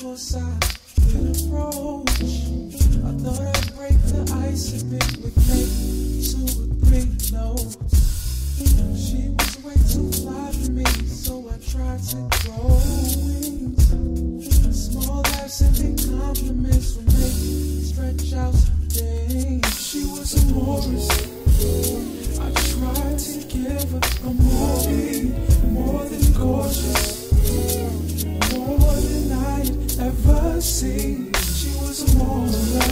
equal sides and approach. I thought I'd break the ice a bit with maybe 2 or 3 notes. She was way too fly for me, so I tried to grow wings. Small laughs and big compliments would make me stretch out some things. She was a Morris. I tried to give her a movie, more than gorgeous. Ever seen? She was a Mona.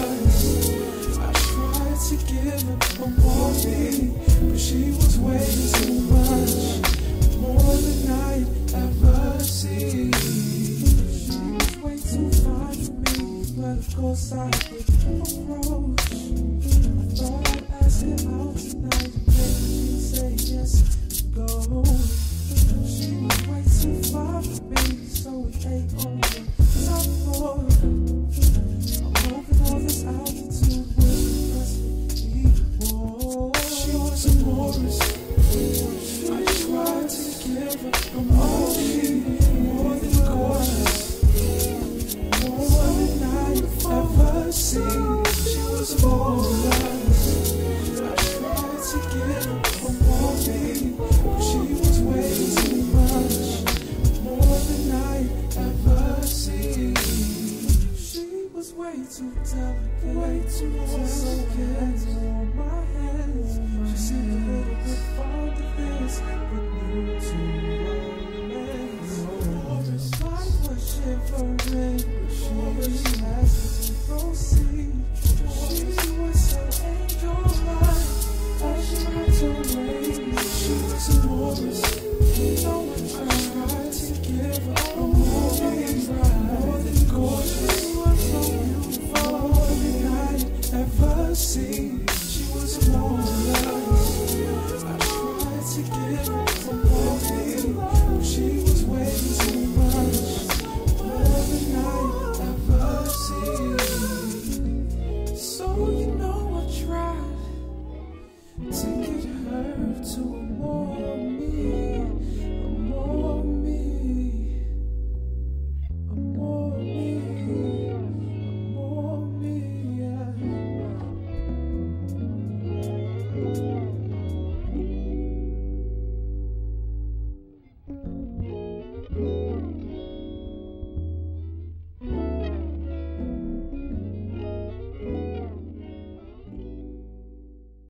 I tried to give her a warning, but she was way too much, more than I'd ever seen. She was way too fine for me, but of course I would approach. I thought I'd ask her out tonight, and she'd say yes, go. She was way too fine for me, so we ate on the more than gorgeous.